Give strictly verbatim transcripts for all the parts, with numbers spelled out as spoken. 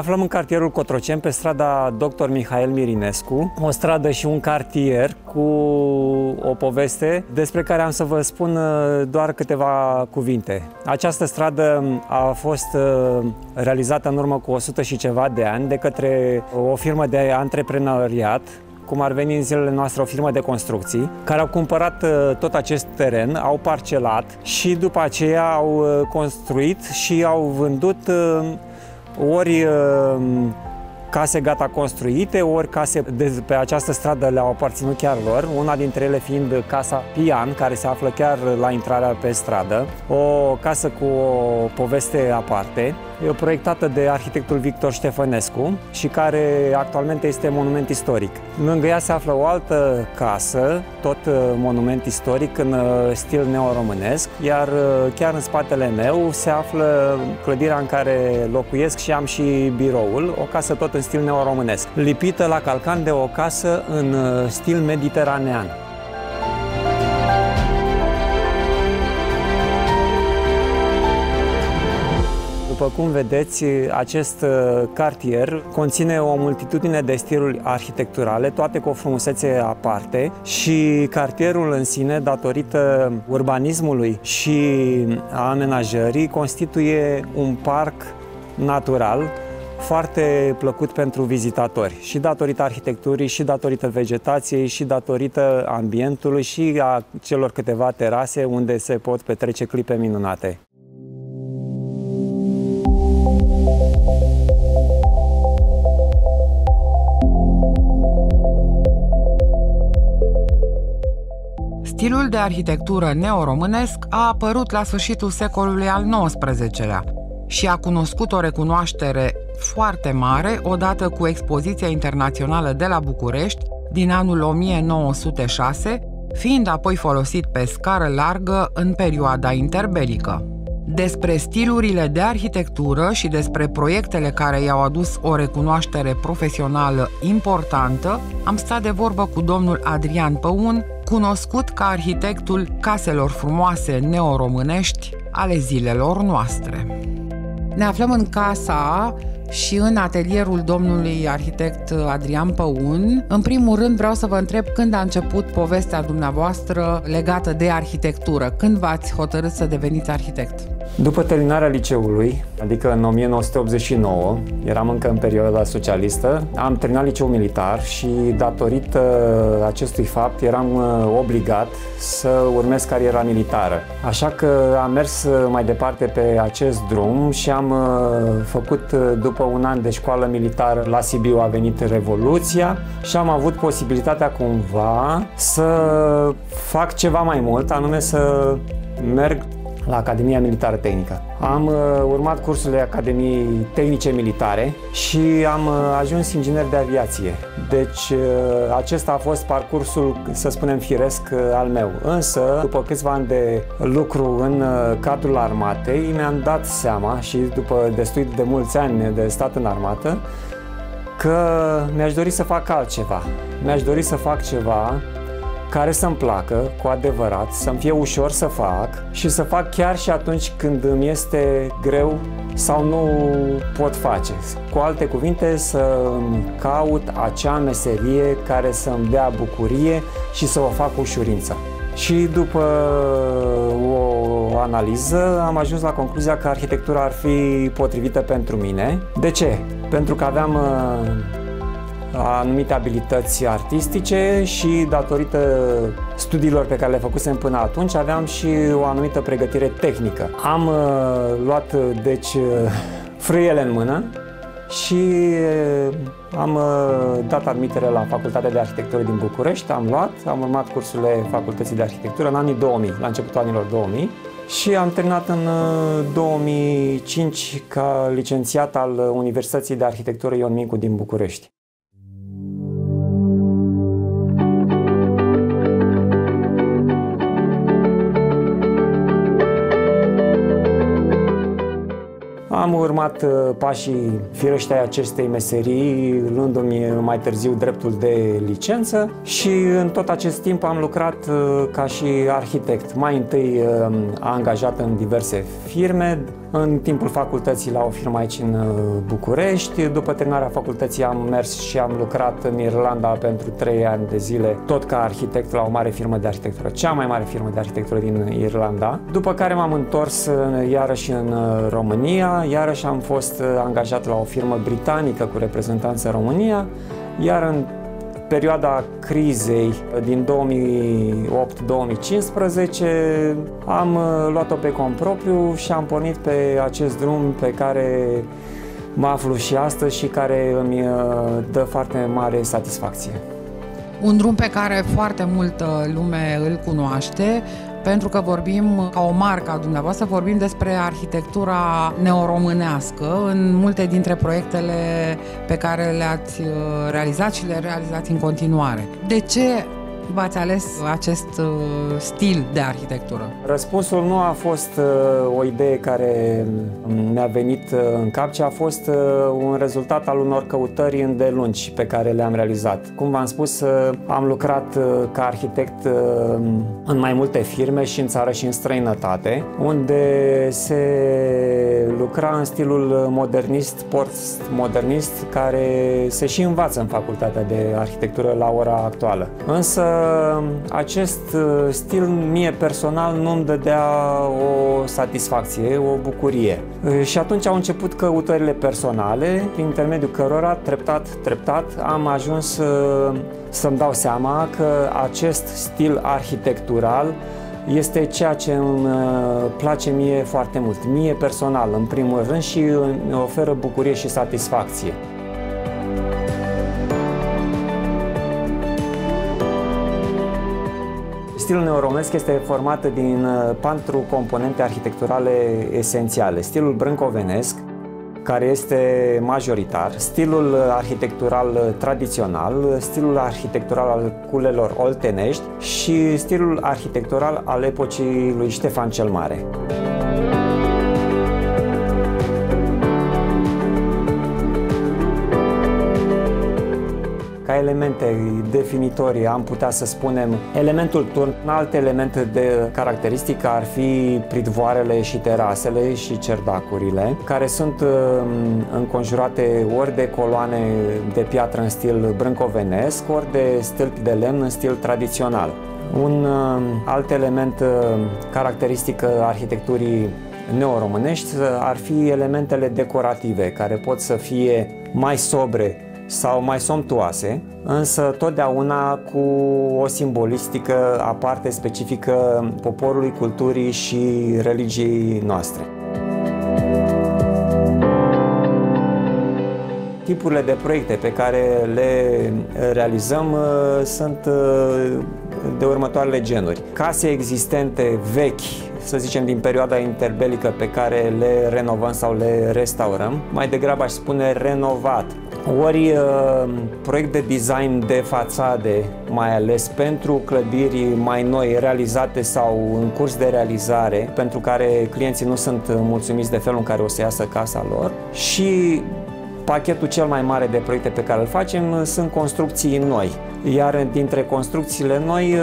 aflăm în cartierul Cotroceni, pe strada doctor Mihail Mirinescu, o stradă și un cartier cu o poveste despre care am să vă spun doar câteva cuvinte. Această stradă a fost realizată în urmă cu o sută și ceva de ani de către o firmă de antreprenoriat, cum ar veni în zilele noastre o firmă de construcții, care au cumpărat tot acest teren, au parcelat și după aceea au construit și au vândut ori case gata construite, ori case de pe această stradă le-au aparținut chiar lor, una dintre ele fiind Casa Pian, care se află chiar la intrarea pe stradă, o casă cu o poveste aparte, proiectată de arhitectul Victor Ștefănescu și care actualmente este monument istoric. Lângă ea se află o altă casă, tot monument istoric în stil neoromânesc, iar chiar în spatele meu se află clădirea în care locuiesc și am și biroul, o casă tot în stil neoromânesc, lipită la calcan de o casă în stil mediteranean. După cum vedeți, acest cartier conține o multitudine de stiluri arhitecturale, toate cu o frumusețe aparte, și cartierul în sine, datorită urbanismului și a amenajării, constituie un parc natural foarte plăcut pentru vizitatori, și datorită arhitecturii, și datorită vegetației, și datorită ambientului, și a celor câteva terase unde se pot petrece clipe minunate. Stilul de arhitectură neoromânesc a apărut la sfârșitul secolului al nouăsprezecelea și a cunoscut o recunoaștere foarte mare odată cu expoziția internațională de la București din anul o mie nouă sute șase, fiind apoi folosit pe scară largă în perioada interbelică. Despre stilurile de arhitectură și despre proiectele care i-au adus o recunoaștere profesională importantă am stat de vorbă cu domnul Adrian Păun, cunoscut ca arhitectul caselor frumoase neoromânești ale zilelor noastre. Ne aflăm în casa și în atelierul domnului arhitect Adrian Păun. În primul rând vreau să vă întreb când a început povestea dumneavoastră legată de arhitectură, când v-ați hotărât să deveniți arhitect? După terminarea liceului, adică în o mie nouă sute optzeci și nouă, eram încă în perioada socialistă, am terminat liceul militar și datorită acestui fapt eram obligat să urmez cariera militară. Așa că am mers mai departe pe acest drum și am făcut, după un an de școală militară la Sibiu a venit Revoluția și am avut posibilitatea cumva să fac ceva mai mult, anume să merg la Academia Militară Tehnică. Am uh, urmat cursurile Academiei Tehnice Militare și am uh, ajuns inginer de aviație. Deci uh, acesta a fost parcursul, să spunem, firesc uh, al meu. Însă, după câțiva ani de lucru în uh, cadrul armatei, mi-am dat seama și după destul de mulți ani de stat în armată, că mi-aș dori să fac altceva. Mi-aș dori să fac ceva care să-mi placă cu adevărat, să-mi fie ușor să fac și să fac chiar și atunci când îmi este greu sau nu pot face. Cu alte cuvinte, să-mi caut acea meserie care să-mi dea bucurie și să o fac cu ușurință. Și după o analiză am ajuns la concluzia că arhitectura ar fi potrivită pentru mine. De ce? Pentru că aveam anumite abilități artistice și datorită studiilor pe care le făcusem până atunci aveam și o anumită pregătire tehnică. Am uh, luat deci uh, frâiele în mână și uh, am uh, dat admitere la Facultatea de Arhitectură din București, am luat, am urmat cursurile Facultății de Arhitectură în anii două mii, la începutul anilor două mii. Și am terminat în două mii cinci ca licențiat al Universității de Arhitectură Ion Mincu din București. Am urmat pașii firești ai acestei meserii, luându-mi mai târziu dreptul de licență și în tot acest timp am lucrat ca și arhitect. Mai întâi angajat în diverse firme, în timpul facultății la o firmă aici în București. După terminarea facultății am mers și am lucrat în Irlanda pentru trei ani de zile, tot ca arhitect la o mare firmă de arhitectură, cea mai mare firmă de arhitectură din Irlanda. După care m-am întors iarăși în România, iarăși am fost angajat la o firmă britanică cu reprezentanță în România, iar în perioada crizei din două mii opt două mii cincisprezece am luat-o pe cont propriu și am pornit pe acest drum pe care mă aflu și astăzi și care îmi dă foarte mare satisfacție. Un drum pe care foarte multă lume îl cunoaște, pentru că vorbim, ca o marcă a dumneavoastră, vorbim despre arhitectura neoromânească în multe dintre proiectele pe care le-ați realizat și le realizați în continuare. De ce v-ați ales acest stil de arhitectură? Răspunsul nu a fost o idee care mi-a venit în cap, ci a fost un rezultat al unor căutări îndelungi pe care le-am realizat. Cum v-am spus, am lucrat ca arhitect în mai multe firme, și în țară și în străinătate, unde se lucra în stilul modernist, postmodernist, care se și învață în Facultatea de Arhitectură la ora actuală. Însă acest stil mie personal nu-mi dădea o satisfacție, o bucurie. Și atunci au început căutările personale, prin intermediul cărora treptat, treptat am ajuns să-mi dau seama că acest stil arhitectural este ceea ce îmi place mie foarte mult, mie personal în primul rând, și îmi oferă bucurie și satisfacție. Stilul neoromânesc este format din patru componente arhitecturale esențiale: stilul brâncovenesc, care este majoritar, stilul arhitectural tradițional, stilul arhitectural al culelor oltenești și stilul arhitectural al epocii lui Ștefan cel Mare. Ca elemente definitorii am putea să spunem elementul turn. Alte elemente de caracteristică ar fi pridvoarele și terasele și cerdacurile, care sunt înconjurate ori de coloane de piatră în stil brâncovenesc, ori de stâlpi de lemn în stil tradițional. Un alt element caracteristic arhitecturii neoromânești ar fi elementele decorative, care pot să fie mai sobre sau mai somptuoase, însă totdeauna cu o simbolistică aparte, specifică poporului, culturii și religiei noastre. Tipurile de proiecte pe care le realizăm sunt de următoarele genuri: case existente vechi, să zicem din perioada interbelică, pe care le renovăm sau le restaurăm, mai degrabă aș spune renovat, ori proiect de design de fațade, mai ales pentru clădiri mai noi realizate sau în curs de realizare, pentru care clienții nu sunt mulțumiți de felul în care o să iasă casa lor. Și pachetul cel mai mare de proiecte pe care îl facem sunt construcții noi, iar dintre construcțiile noi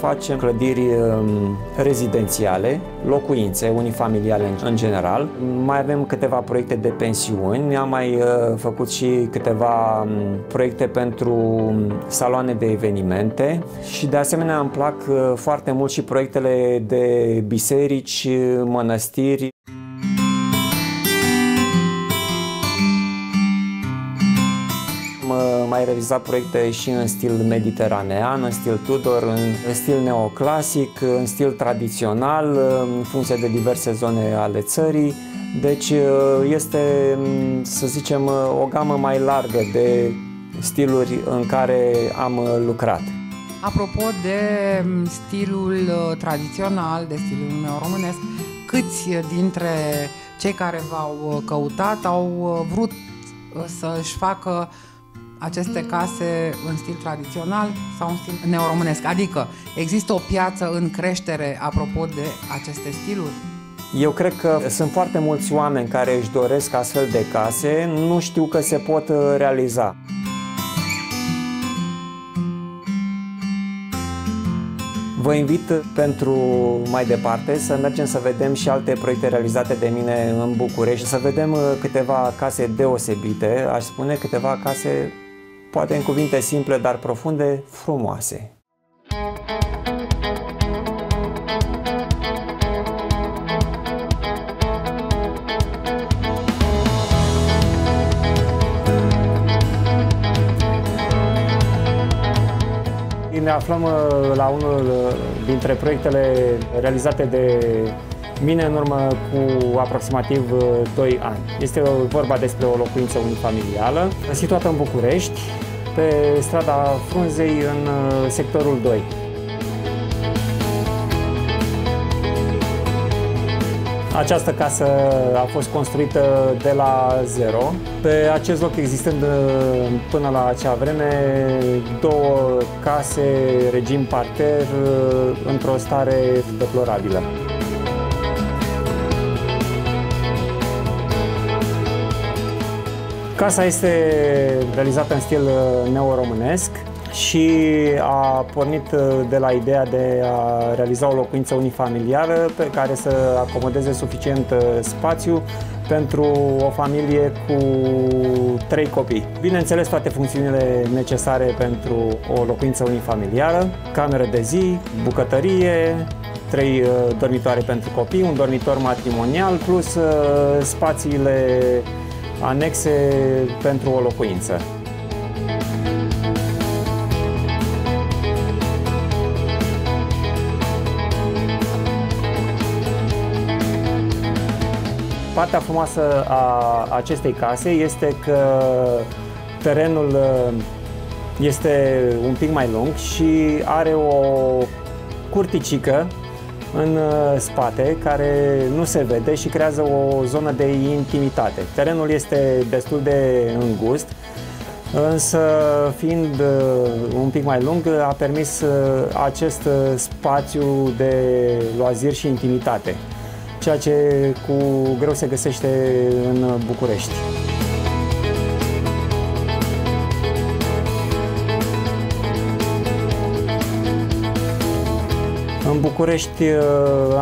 facem clădiri rezidențiale, locuințe unifamiliale în general. Mai avem câteva proiecte de pensiuni, am mai făcut și câteva proiecte pentru saloane de evenimente și de asemenea îmi plac foarte mult și proiectele de biserici, mănăstiri. Am mai realizat proiecte și în stil mediteranean, în stil Tudor, în stil neoclasic, în stil tradițional, în funcție de diverse zone ale țării. Deci este, să zicem, o gamă mai largă de stiluri în care am lucrat. Apropo de stilul tradițional, de stilul neoromânesc, câți dintre cei care v-au căutat au vrut să-și facă aceste case în stil tradițional sau în stil neoromânesc? Adică, există o piață în creștere apropo de aceste stiluri? Eu cred că sunt foarte mulți oameni care își doresc astfel de case, nu știu că se pot realiza. Vă invit pentru mai departe să mergem să vedem și alte proiecte realizate de mine în București, să vedem câteva case deosebite, aș spune câteva case, poate în cuvinte simple, dar profunde, frumoase. Ne aflăm la unul dintre proiectele realizate de mine în urmă cu aproximativ doi ani. Este vorba despre o locuință unifamilială, situată în București, pe strada Frunzei, în sectorul doi. Această casă a fost construită de la zero, pe acest loc existând până la acea vreme două case, regim parter, într-o stare deplorabilă. Casa este realizată în stil neoromânesc și a pornit de la ideea de a realiza o locuință unifamiliară pe care să acomodeze suficient spațiu pentru o familie cu trei copii. Bineînțeles, toate funcțiunile necesare pentru o locuință unifamiliară: cameră de zi, bucătărie, trei dormitoare pentru copii, un dormitor matrimonial, plus spațiile anexe pentru o locuință. Partea frumoasă a acestei case este că terenul este un pic mai lung și are o curticică în spate care nu se vede și creează o zonă de intimitate. Terenul este destul de îngust, însă fiind un pic mai lung a permis acest spațiu de loaziri și intimitate, ceea ce cu greu se găsește în București. În București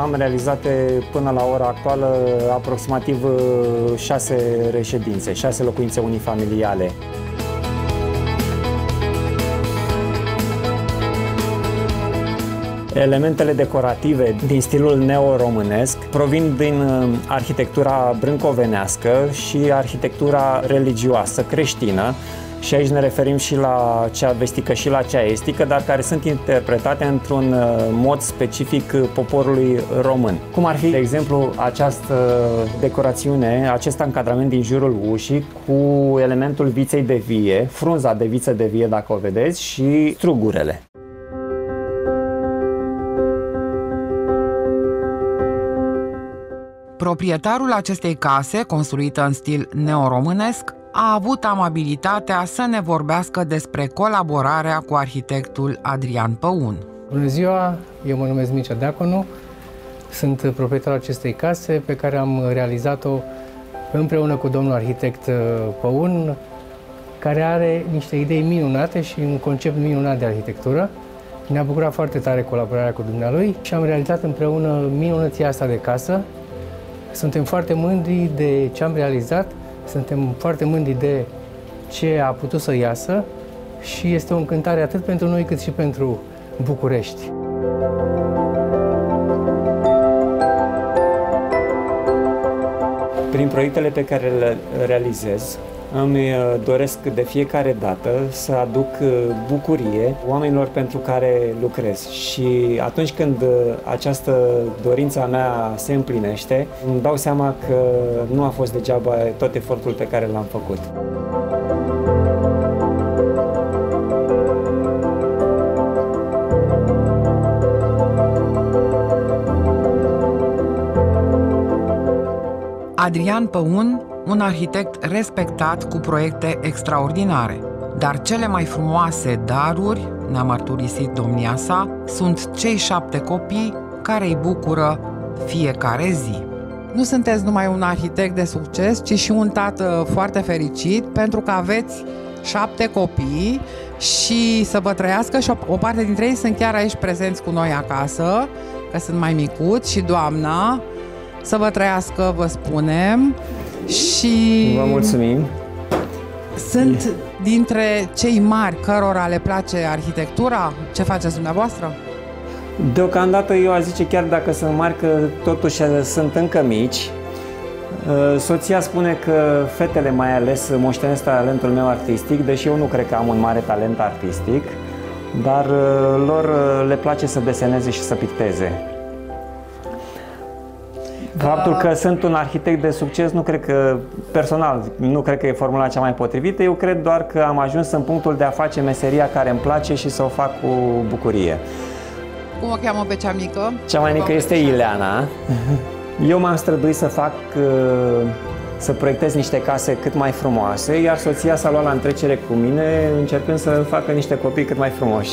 am realizate până la ora actuală aproximativ șase reședințe, șase locuințe unifamiliale. Elementele decorative din stilul neoromânesc provin din arhitectura brâncovenească și arhitectura religioasă creștină, și aici ne referim și la cea vestică și la cea estică, dar care sunt interpretate într-un mod specific poporului român. Cum ar fi, de exemplu, această decorațiune, acest încadrament din jurul ușii cu elementul viței de vie, frunza de viță de vie, dacă o vedeți, și strugurele. Proprietarul acestei case, construită în stil neoromânesc, a avut amabilitatea să ne vorbească despre colaborarea cu arhitectul Adrian Păun. Bună ziua, eu mă numesc Mircea Deaconu, sunt proprietarul acestei case pe care am realizat-o împreună cu domnul arhitect Păun, care are niște idei minunate și un concept minunat de arhitectură. Ne-a bucurat foarte tare colaborarea cu dumnealui și am realizat împreună minunăția asta de casă. Suntem foarte mândri de ce am realizat, suntem foarte mândri de ce a putut să iasă și este o încântare atât pentru noi cât și pentru București. Prin proiectele pe care le realizez, îmi doresc de fiecare dată să aduc bucurie oamenilor pentru care lucrez și atunci când această dorință a mea se împlinește, îmi dau seama că nu a fost degeaba tot efortul pe care l-am făcut. Adrian Păun, un arhitect respectat cu proiecte extraordinare. Dar cele mai frumoase daruri, ne-a mărturisit domnia sa, sunt cei șapte copii care îi bucură fiecare zi. Nu sunteți numai un arhitect de succes, ci și un tată foarte fericit, pentru că aveți șapte copii și să vă trăiască, și o, o parte dintre ei sunt chiar aici prezenți cu noi acasă, că sunt mai micuți, și doamna, să vă trăiască, vă spunem. Și vă mulțumim. Sunt dintre cei mari cărora le place arhitectura. Ce faceți dumneavoastră? Deocamdată eu aș zice, chiar dacă sunt mari, că totuși sunt încă mici. Soția spune că fetele mai ales moștenesc talentul meu artistic, deși eu nu cred că am un mare talent artistic, dar lor le place să deseneze și să picteze. Faptul că sunt un arhitect de succes, nu cred că, personal, nu cred că e formula cea mai potrivită. Eu cred doar că am ajuns în punctul de a face meseria care îmi place și să o fac cu bucurie. Cum o cheamă pe cea mică? Cea mai mică este Ileana. Eu m-am străduit să fac, să proiectez niște case cât mai frumoase, iar soția s-a luat la întrecere cu mine, încercând să facă niște copii cât mai frumoși.